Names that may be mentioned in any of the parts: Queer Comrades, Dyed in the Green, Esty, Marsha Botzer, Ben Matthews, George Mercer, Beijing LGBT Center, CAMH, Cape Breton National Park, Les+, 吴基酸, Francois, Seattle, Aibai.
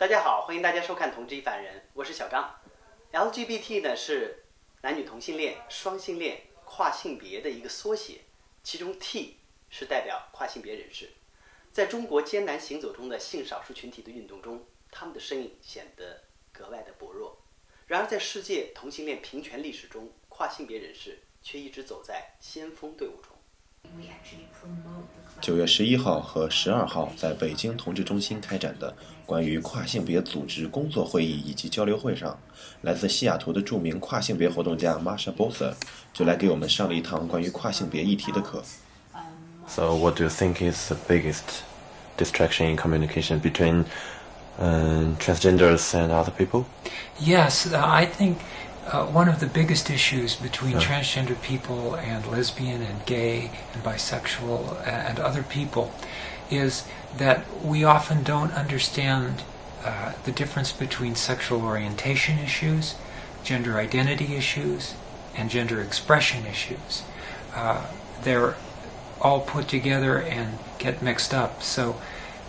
大家好，欢迎大家收看《同志亦凡人》，我是小刚。LGBT 呢是男女同性恋、双性恋、跨性别的一个缩写，其中 T 是代表跨性别人士。在中国艰难行走中的性少数群体的运动中，他们的身影显得格外的薄弱。然而，在世界同性恋平权历史中，跨性别人士却一直走在先锋队伍中。 9月11号和12号在北京同志中心开展的关于跨性别组织工作会议以及交流会上，来自西雅图的著名跨性别活动家 Marsha Botzer 就来给我们上了一堂关于跨性别议题的课。So what do you think is the biggest distraction in communication between transgenders and other people? Yes, I think. One of the biggest issues between transgender people and lesbian and gay and bisexual and other people is that we often don't understand the difference between sexual orientation issues, gender identity issues, and gender expression issues. They're all put together and get mixed up. So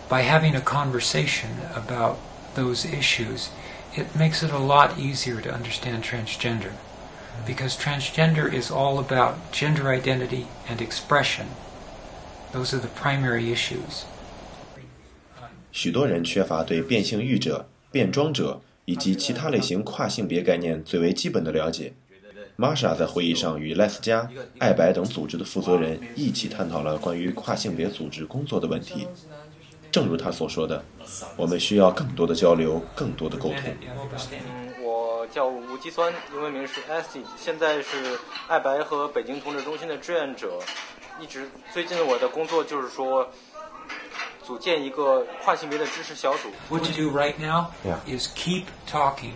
by having a conversation about those issues, it makes it a lot easier to understand transgender, because transgender is all about gender identity and expression. Those are the primary issues. 许多人缺乏对变性欲者、变装者以及其他类型跨性别概念最为基本的了解。Marsha 在会议上与Les+、Aibai 等组织的负责人一起探讨了关于跨性别组织工作的问题。 正如他所说的，我们需要更多的交流，更多的沟通。我叫吴基酸，英文名是 Esty， 现在是爱白和北京同志中心的志愿者。最近我的工作就是说，组建一个跨性别的支持小组。What you do right now is keep talking,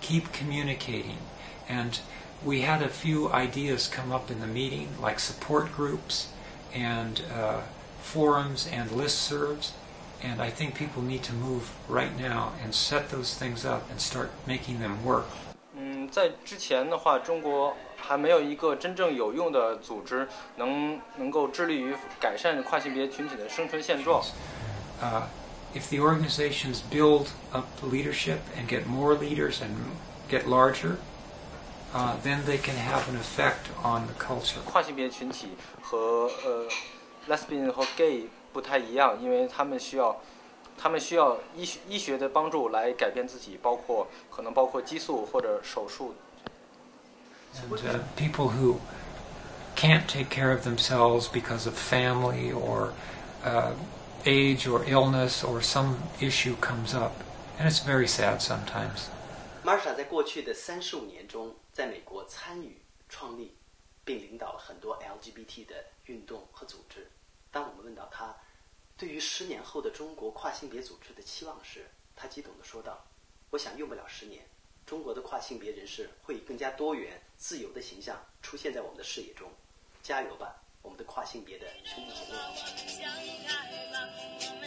keep communicating, and we had a few ideas come up in the meeting, like support groups and forums and listservs. And I think people need to move right now and set those things up and start making them work. 在之前的话，中国还没有一个真正有用的组织能够致力于改善跨性别群体的生存现状。If the organizations build up leadership and get more leaders and get larger, then they can have an effect on the culture. 跨性别群体和lesbian 和 gay 不太一样，因为他们需要医学的帮助来改变自己，可能包括激素或者手术。People who can't take care of themselves because of family or age or illness or some issue comes up, and it's very sad sometimes. Marsha 在过去的35年中，在美国参与创立并领导了很多 LGBT 的运动和组织。 当我们问到他对于10年后的中国跨性别组织的期望时，他激动地说道：“我想用不了10年，中国的跨性别人士会以更加多元、自由的形象出现在我们的视野中。加油吧，我们的跨性别的兄弟姐妹！”